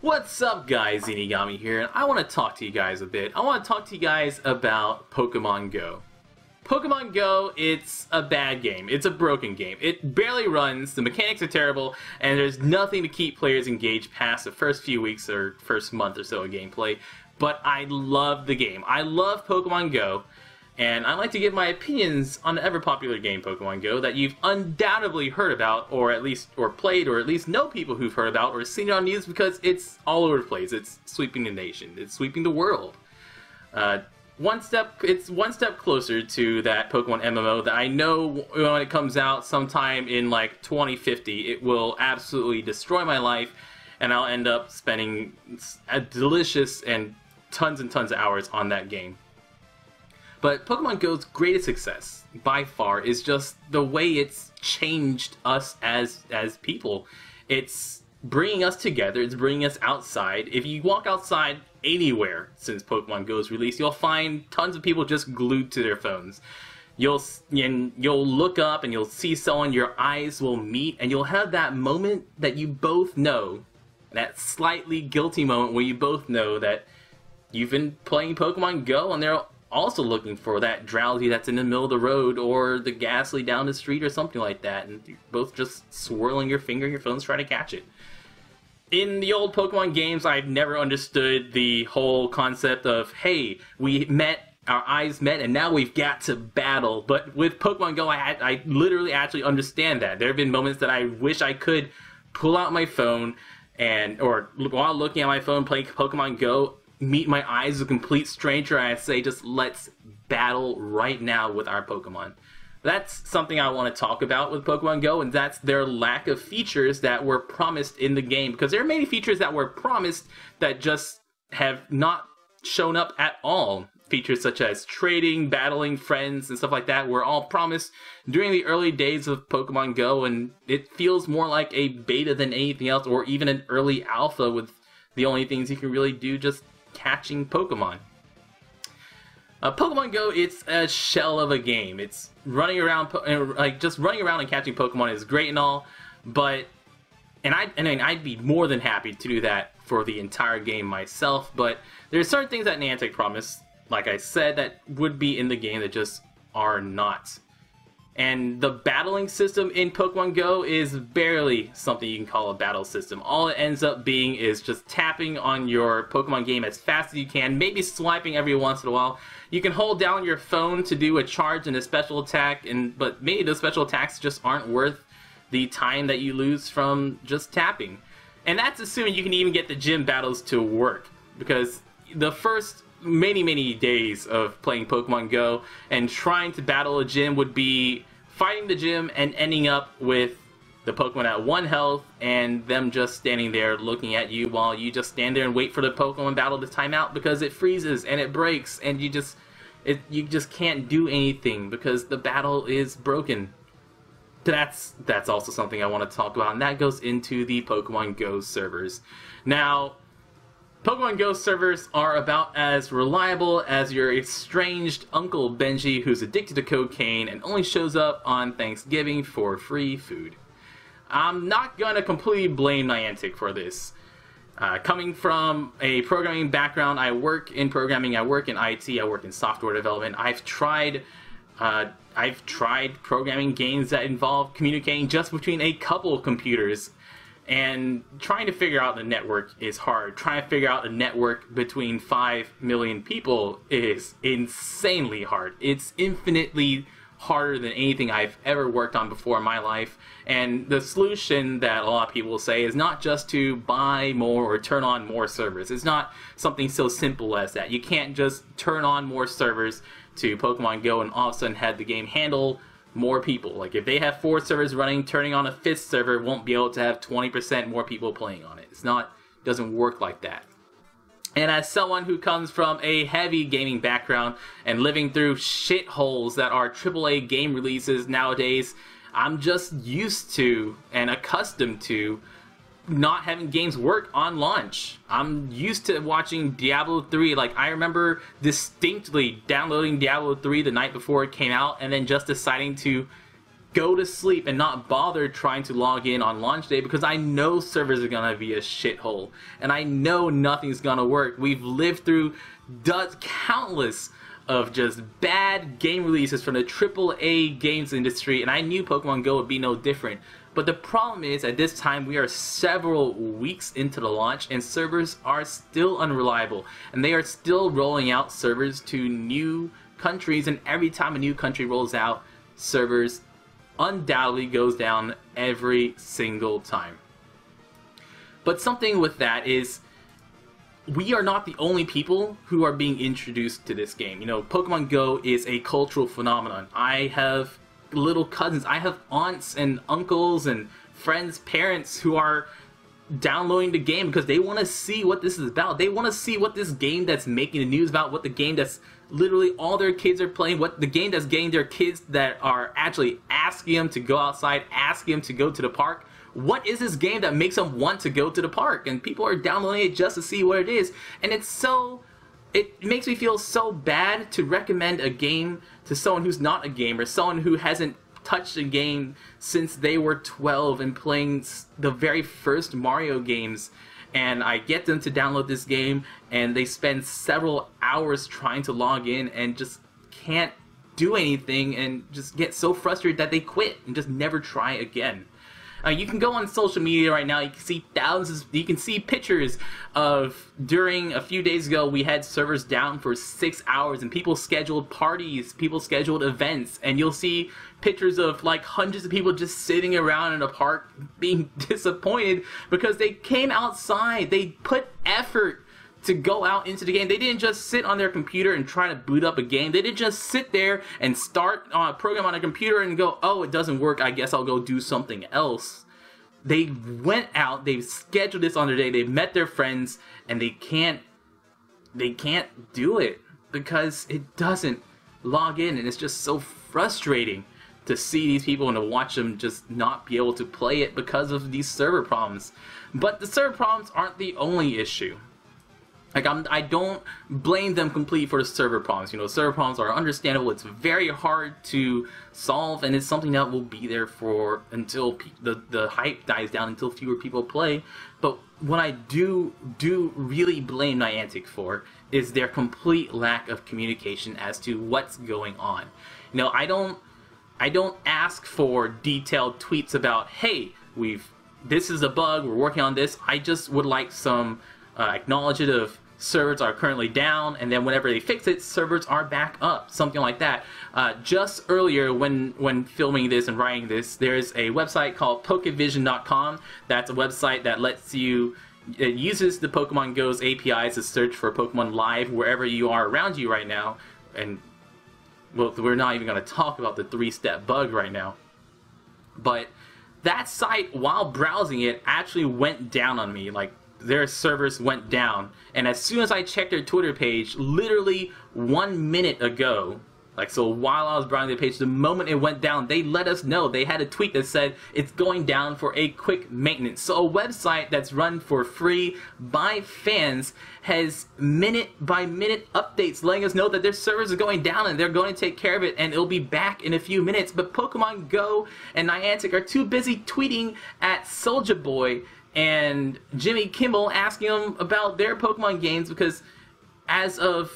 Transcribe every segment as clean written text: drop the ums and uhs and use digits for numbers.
What's up guys, Zeenigami here, and I want to talk to you guys a bit. I want to talk to you guys about Pokemon Go. Pokemon Go, it's a bad game. It's a broken game. It barely runs, the mechanics are terrible, and there's nothing to keep players engaged past the first few weeks or first month or so of gameplay. But I love the game. I love Pokemon Go, and I like to give my opinions on the ever-popular game Pokemon Go that you've undoubtedly heard about, or played, or at least know people who've heard about, or seen it on news because it's all over the place. It's sweeping the nation. It's sweeping the world. It's one step closer to that Pokemon MMO that I know when it comes out sometime in like 2050, it will absolutely destroy my life, and I'll end up spending a delicious and tons of hours on that game. But Pokemon Go's greatest success, by far, is just the way it's changed us as people. It's bringing us together, it's bringing us outside. If you walk outside anywhere since Pokemon Go's release, you'll find tons of people just glued to their phones. You'll look up and you'll see someone, your eyes will meet, and you'll have that moment that you both know, that slightly guilty moment where you both know that you've been playing Pokemon Go and they're also looking for that Drowzee that's in the middle of the road or the Gastly down the street or something like that, and you're both just swirling your finger in your phones trying to catch it. In the old Pokemon games, I've never understood the whole concept of, hey, we met, our eyes met, and now we've got to battle. But with Pokemon Go, I literally actually understand that. There have been moments that I wish I could pull out my phone, and or while looking at my phone playing Pokemon Go, meet my eyes with a complete stranger, and I say, just let's battle right now with our Pokemon. That's something I want to talk about with Pokemon Go, and that's their lack of features that were promised in the game. Because there are many features that were promised that just have not shown up at all. Features such as trading, battling friends, and stuff like that were all promised during the early days of Pokemon Go, and it feels more like a beta than anything else, or even an early alpha with the only things you can really do just catching Pokemon. Pokemon Go, it's a shell of a game. It's running around, just running around and catching Pokemon is great and all, but I'd be more than happy to do that for the entire game myself. But there's certain things that Niantic promised, like I said, that would be in the game that just are not. And the battling system in Pokemon Go is barely something you can call a battle system. All it ends up being is just tapping on your Pokemon game as fast as you can, maybe swiping every once in a while. You can hold down your phone to do a charge and a special attack, but maybe those special attacks just aren't worth the time that you lose from just tapping. And that's assuming you can even get the gym battles to work, because the first many days of playing Pokemon Go and trying to battle a gym would be fighting the gym and ending up with the Pokemon at 1 health and them just standing there looking at you while you just stand there and wait for the Pokemon battle to time out because it freezes and it breaks and you just can't do anything because the battle is broken. That's also something I want to talk about, and that goes into the Pokemon Go servers. Now, Pokemon Go servers are about as reliable as your estranged Uncle Benji who's addicted to cocaine and only shows up on Thanksgiving for free food. I'm not gonna completely blame Niantic for this. Coming from a programming background, I work in programming, I work in IT, I work in software development. I've tried programming games that involve communicating just between a couple computers. And trying to figure out the network is hard. Trying to figure out a network between 5 million people is insanely hard. It's infinitely harder than anything I've ever worked on before in my life. And the solution that a lot of people say is not just to buy more or turn on more servers. It's not something so simple as that. You can't just turn on more servers to Pokemon Go and all of a sudden have the game handle more people. Like, if they have 4 servers running, turning on a 5th server won't be able to have 20% more people playing on it. It's not, doesn't work like that. And as someone who comes from a heavy gaming background and living through shitholes that are AAA game releases nowadays, I'm just used to and accustomed to not having games work on launch. I'm used to watching Diablo 3. Like, I remember distinctly downloading Diablo 3 the night before it came out and then just deciding to go to sleep and not bother trying to log in on launch day, because I know servers are gonna be a shithole and I know nothing's gonna work. We've lived through countless of just bad game releases from the AAA games industry, and I knew Pokemon Go would be no different. But the problem is, at this time, we are several weeks into the launch and servers are still unreliable, and they are still rolling out servers to new countries, and every time a new country rolls out, servers undoubtedly goes down every single time. But something with that is, we are not the only people who are being introduced to this game. You know, Pokemon Go is a cultural phenomenon. I have little cousins, I have aunts and uncles and friends, parents who are downloading the game because they want to see what this is about. They want to see what this game that's making the news about, what the game that's literally all their kids are playing, what the game that's getting their kids that are actually asking them to go outside, asking them to go to the park. What is this game that makes them want to go to the park? And people are downloading it just to see what it is. And it's so, it makes me feel so bad to recommend a game to someone who's not a gamer, someone who hasn't touched a game since they were 12 and playing the very first Mario games, and I get them to download this game and they spend several hours trying to log in and just can't do anything and just get so frustrated that they quit and just never try again. You can go on social media right now, you can see thousands, you can see pictures of, during a few days ago, we had servers down for 6 hours and people scheduled parties, people scheduled events, and you'll see pictures of like hundreds of people just sitting around in a park being disappointed because they came outside, they put effort to go out into the game. They didn't just sit on their computer and try to boot up a game. They didn't just sit there and start a program on a computer and go, oh, it doesn't work, I guess I'll go do something else. They went out, they've scheduled this on their day, they've met their friends, and they can't do it because it doesn't log in, and it's just so frustrating to see these people and to watch them just not be able to play it because of these server problems. But the server problems aren't the only issue. Like, I don't blame them completely for the server problems. You know, server problems are understandable. It's very hard to solve, and it's something that will be there for until the hype dies down, until fewer people play. But what I do really blame Niantic for is their complete lack of communication as to what's going on. You know, I don't ask for detailed tweets about, hey, this is a bug, we're working on this. I just would like some acknowledge it of servers are currently down, and then whenever they fix it, servers are back up, something like that. Just earlier when filming this and writing this, there's a website called Pokevision.com. That's a website that lets you, it uses the Pokemon Go's APIs to search for Pokemon live wherever you are around you right now. And well, we're not even going to talk about the 3-step bug right now. But that site, while browsing it, actually went down on me. Like, their servers went down, and as soon as I checked their Twitter page, literally 1 minute ago, like, so while I was browsing the page, the moment it went down, they let us know. They had a tweet that said, it's going down for a quick maintenance. So a website that's run for free by fans has minute-by-minute updates letting us know that their servers are going down and they're going to take care of it and it'll be back in a few minutes. But Pokemon Go and Niantic are too busy tweeting at Soulja Boy and Jimmy Kimmel asking them about their Pokemon games, because as of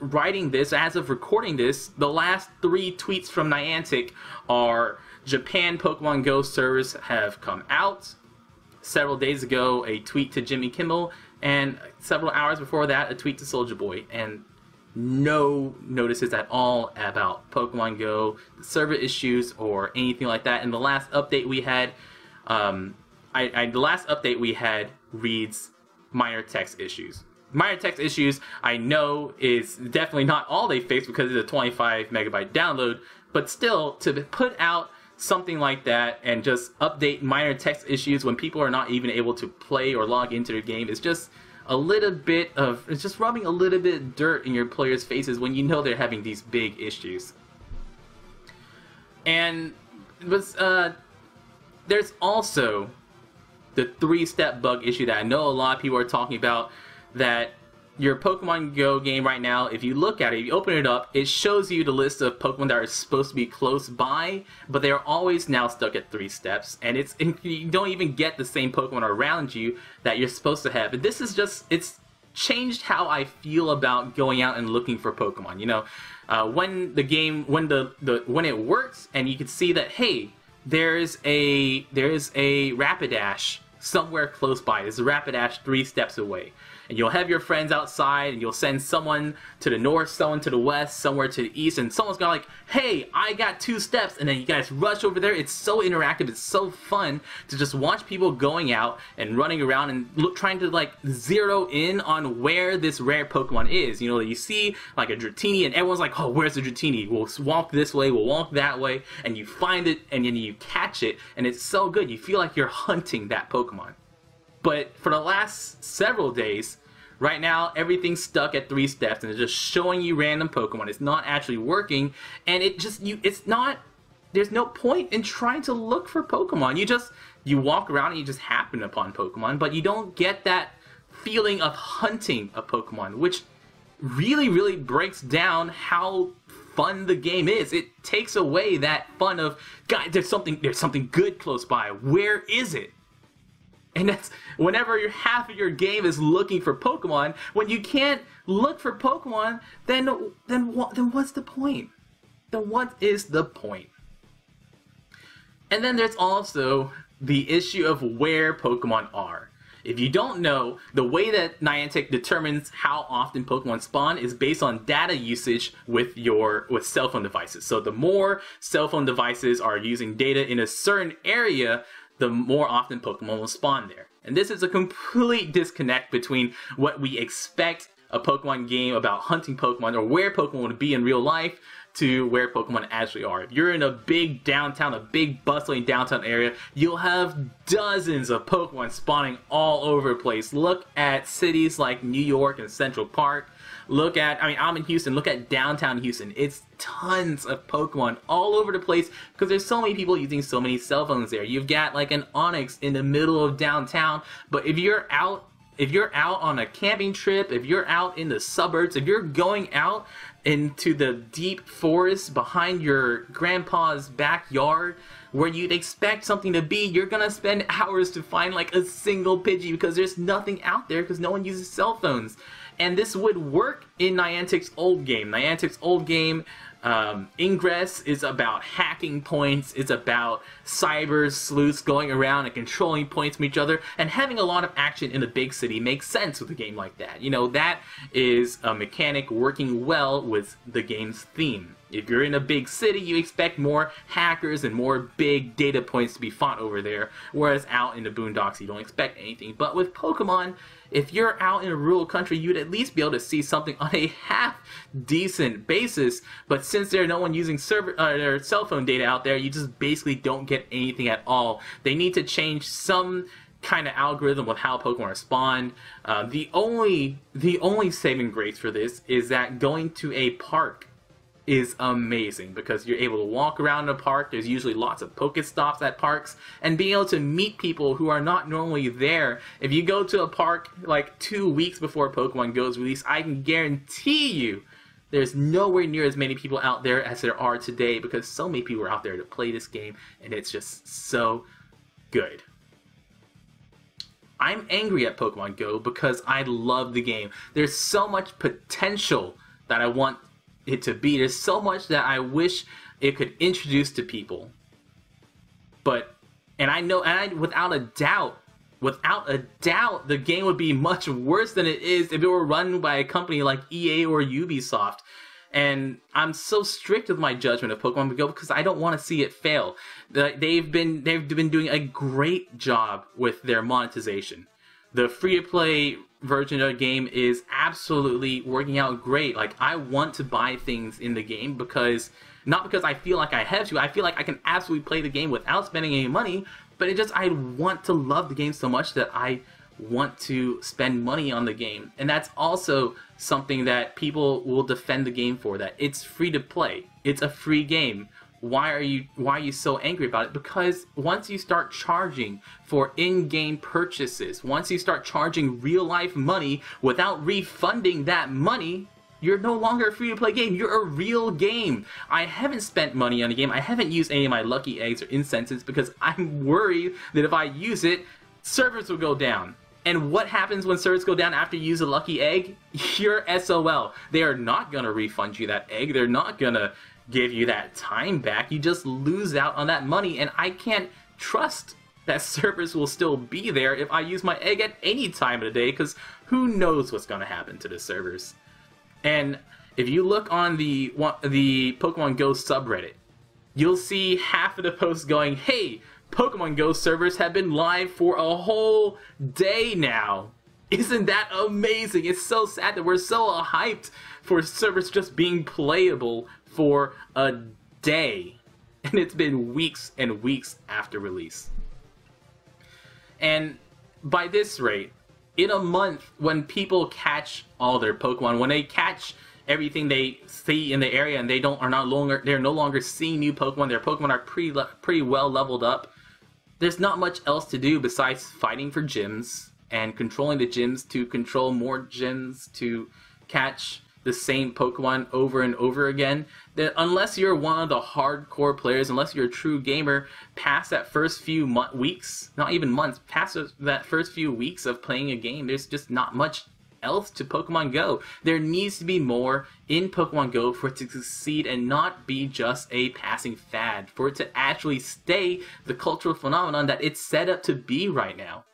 writing this, as of recording this, the last 3 tweets from Niantic are, Japan Pokemon Go servers have come out. Several days ago, a tweet to Jimmy Kimmel, and several hours before that, a tweet to Soulja Boy, and no notices at all about Pokemon Go, the server issues, or anything like that. And the last update we had, the last update we had reads minor text issues. Minor text issues, I know, is definitely not all they fixed because it's a 25-megabyte download, but still, to put out something like that and just update minor text issues when people are not even able to play or log into their game is just a little bit of, it's just rubbing a little bit of dirt in your players' faces when you know they're having these big issues. And it was, there's also the 3-step bug issue that I know a lot of people are talking about, that your Pokemon Go game right now, if you look at it, if you open it up, it shows you the list of Pokemon that are supposed to be close by, but they are always now stuck at 3 steps, and you don't even get the same Pokemon around you that you're supposed to have. And this is just, it's changed how I feel about going out and looking for Pokemon. You know, when the game, when it works, and you can see that, hey, there's a Rapidash somewhere close by. There's a Rapidash 3 steps away. And you'll have your friends outside, and you'll send someone to the north, someone to the west, somewhere to the east, and someone's gonna like, hey, I got 2 steps, and then you guys rush over there. It's so interactive, it's so fun to just watch people going out and running around and trying to like zero in on where this rare Pokemon is. You know, you see like a Dratini, and everyone's like, oh, where's the Dratini? We'll walk this way, we'll walk that way, and you find it, and then you catch it, and it's so good. You feel like you're hunting that Pokemon. But for the last several days, right now, everything's stuck at 3 steps, and it's just showing you random Pokemon. It's not actually working, and it just, it's not, there's no point in trying to look for Pokemon. You walk around and you just happen upon Pokemon, but you don't get that feeling of hunting a Pokemon, which really, really breaks down how fun the game is. It takes away that fun of, God, there's something good close by. Where is it? And that's whenever half of your game is looking for Pokemon. When you can't look for Pokemon, then what's the point? Then what is the point? And then there's also the issue of where Pokemon are. If you don't know, the way that Niantic determines how often Pokemon spawn is based on data usage with cell phone devices. So the more cell phone devices are using data in a certain area, the more often Pokemon will spawn there. And this is a complete disconnect between what we expect a Pokemon game about hunting Pokemon or where Pokemon would be in real life to where Pokemon actually are. If you're in a big downtown, a big bustling downtown area, you'll have dozens of Pokemon spawning all over the place. Look at cities like New York and Central Park. Look at, I mean, I'm in Houston, look at downtown Houston. It's tons of Pokemon all over the place because there's so many people using so many cell phones there. You've got like an Onix in the middle of downtown, but if you're out on a camping trip, if you're out in the suburbs, if you're going out into the deep forest behind your grandpa's backyard where you'd expect something to be, you're gonna spend hours to find like a single Pidgey because there's nothing out there because no one uses cell phones. And this would work in Niantic's old game. Niantic's old game, Ingress, is about hacking points. It's about cyber sleuths going around and controlling points from each other. And having a lot of action in a big city makes sense with a game like that. You know, that is a mechanic working well with the game's theme. If you're in a big city, you expect more hackers and more big data points to be fought over there, whereas out in the boondocks, you don't expect anything. But with Pokemon, if you're out in a rural country, you'd at least be able to see something on a half-decent basis, but since there's no one using their cell phone data out there, you just basically don't get anything at all. They need to change some kind of algorithm with how Pokemon respond. The only saving grace for this is that going to a park is amazing because you're able to walk around the park. There's usually lots of Pokestops at parks, and being able to meet people who are not normally there. If you go to a park like 2 weeks before Pokemon Go's release, I can guarantee you there's nowhere near as many people out there as there are today because so many people are out there to play this game, and it's just so good. I'm angry at Pokemon Go because I love the game. There's so much potential that I want it to be. There's so much that I wish it could introduce to people. But, and I know, and without a doubt, the game would be much worse than it is if it were run by a company like EA or Ubisoft. And I'm so strict with my judgment of Pokemon Go because I don't want to see it fail. They've been doing a great job with their monetization. The free-to-play version of the game is absolutely working out great. Like, I want to buy things in the game because, not because I feel like I have to, I feel like I can absolutely play the game without spending any money, but it just, I want to love the game so much that I want to spend money on the game. And that's also something that people will defend the game for, that it's free to play. It's a free game. Why are you so angry about it? Because once you start charging for in-game purchases, once you start charging real-life money without refunding that money, you're no longer a free-to-play game. You're a real game. I haven't spent money on a game. I haven't used any of my lucky eggs or incenses because I'm worried that if I use it, servers will go down. And what happens when servers go down after you use a lucky egg? You're SOL. They are not going to refund you that egg. They're not going to give you that time back. You just lose out on that money, and I can't trust that servers will still be there if I use my egg at any time of the day, because who knows what's going to happen to the servers. And if you look on the Pokemon Go subreddit, you'll see half of the posts going, hey, Pokemon Go servers have been live for a whole day now. Isn't that amazing? It's so sad that we're so hyped for servers just being playable for a day, and it's been weeks and weeks after release. And by this rate, in a month, when people catch all their Pokemon, when they catch everything they see in the area, and they're no longer seeing new Pokemon, their Pokemon are pretty well leveled up, there's not much else to do besides fighting for gyms and controlling the gyms to control more gyms to catch the same Pokemon over and over again. That unless you're one of the hardcore players, unless you're a true gamer, past that first few weeks, not even months, past that first few weeks of playing a game, there's just not much else to Pokemon Go. There needs to be more in Pokemon Go for it to succeed and not be just a passing fad, for it to actually stay the cultural phenomenon that it's set up to be right now.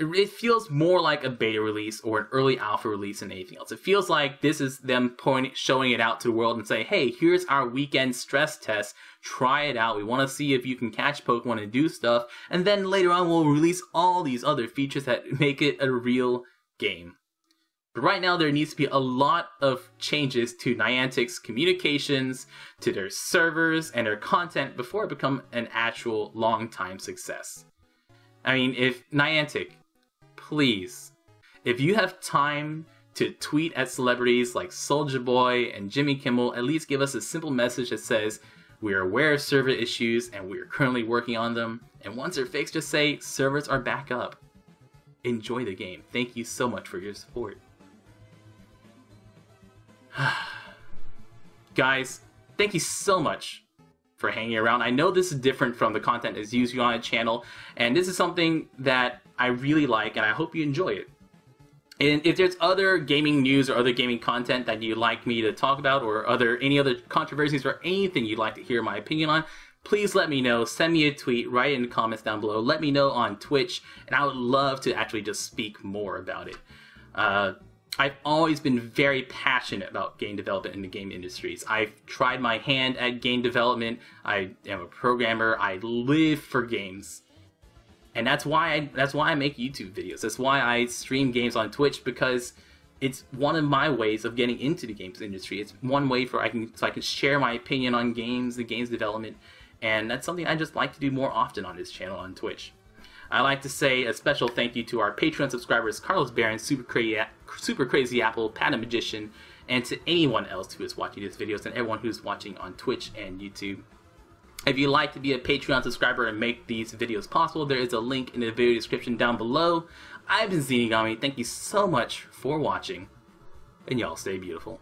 It feels more like a beta release or an early alpha release than anything else. It feels like this is them showing it out to the world and say, hey, here's our weekend stress test. Try it out. We want to see if you can catch Pokemon and do stuff. And then later on, we'll release all these other features that make it a real game. But right now, there needs to be a lot of changes to Niantic's communications, to their servers, and their content before it becomes an actual long-time success. I mean, if Niantic, please, if you have time to tweet at celebrities like Soulja Boy and Jimmy Kimmel, at least give us a simple message that says, we are aware of server issues and we are currently working on them. And once they're fixed, just say, servers are back up. Enjoy the game. Thank you so much for your support. Guys, thank you so much for hanging around. I know this is different from the content that's usually on a channel, and this is something that I really like, and I hope you enjoy it. And if there's other gaming news or other gaming content that you'd like me to talk about, or any other controversies or anything you'd like to hear my opinion on, please let me know. Send me a tweet, write it in the comments down below, let me know on Twitch, and I would love to actually just speak more about it. I've always been very passionate about game development in the game industries. I've tried my hand at game development. I am a programmer. I live for games. And that's why I make YouTube videos. That's why I stream games on Twitch, because it's one of my ways of getting into the games industry. It's one way so I can share my opinion on games, the games development, and that's something I just like to do more often on this channel on Twitch. I'd like to say a special thank you to our Patreon subscribers, Karlos_Baron, Super Crazy Apple, PadanMagician, and to anyone else who is watching these videos and everyone who's watching on Twitch and YouTube. If you'd like to be a Patreon subscriber and make these videos possible, there is a link in the video description down below. I've been Zeenigami. Thank you so much for watching, and y'all stay beautiful.